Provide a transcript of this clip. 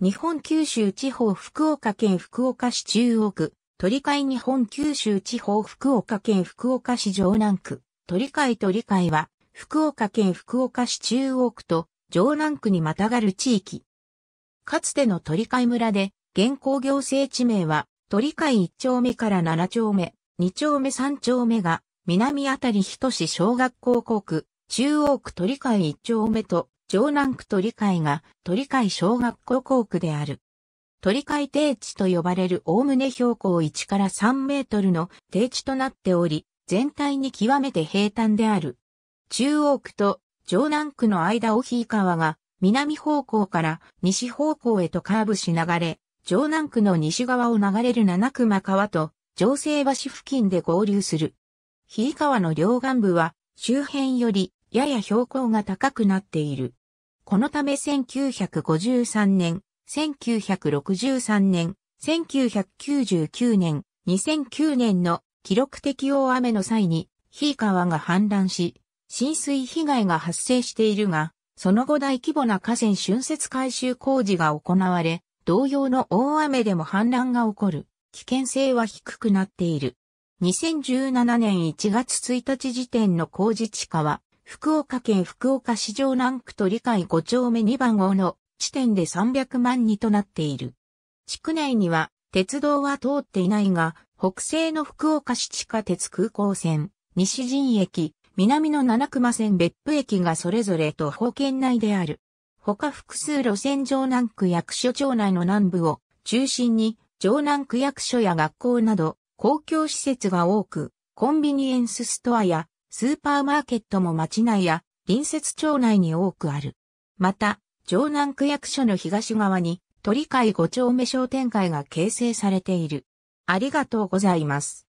日本九州地方福岡県福岡市中央区、都議会日本九州地方福岡県福岡市城南区、都議会は福岡県福岡市中央区と城南区にまたがる地域。かつての都議会村で、現行行政地名は都議会1丁目から7丁目、2丁目3丁目が南あたり人志小学校校区、中央区都議会1丁目と、城南区都議会が都議会小学校校区である。都議会低地と呼ばれるおおむね標高1から3メートルの低地となっており、全体に極めて平坦である。中央区と城南区の間を日川が南方向から西方向へとカーブし流れ、城南区の西側を流れる七熊川と城西橋付近で合流する。日川の両岸部は周辺よりやや標高が高くなっている。このため1953年、1963年、1999年、2009年の記録的大雨の際に、日川が氾濫し、浸水被害が発生しているが、その後大規模な河川浚渫改修工事が行われ、同様の大雨でも氾濫が起こる危険性は低くなっている。2017年1月1日時点の公示地価は、福岡県福岡市城南区都議会5丁目2番号の地点で300万人となっている。地区内には鉄道は通っていないが、北西の福岡市地下鉄空港線、西陣駅、南の七熊線別府駅がそれぞれ徒歩圏内である。他複数路線城南区役所町内の南部を中心に城南区役所や学校など公共施設が多く、コンビニエンスストアやスーパーマーケットも町内や隣接町内に多くある。また、城南区役所の東側に都議会5丁目商店街が形成されている。ありがとうございます。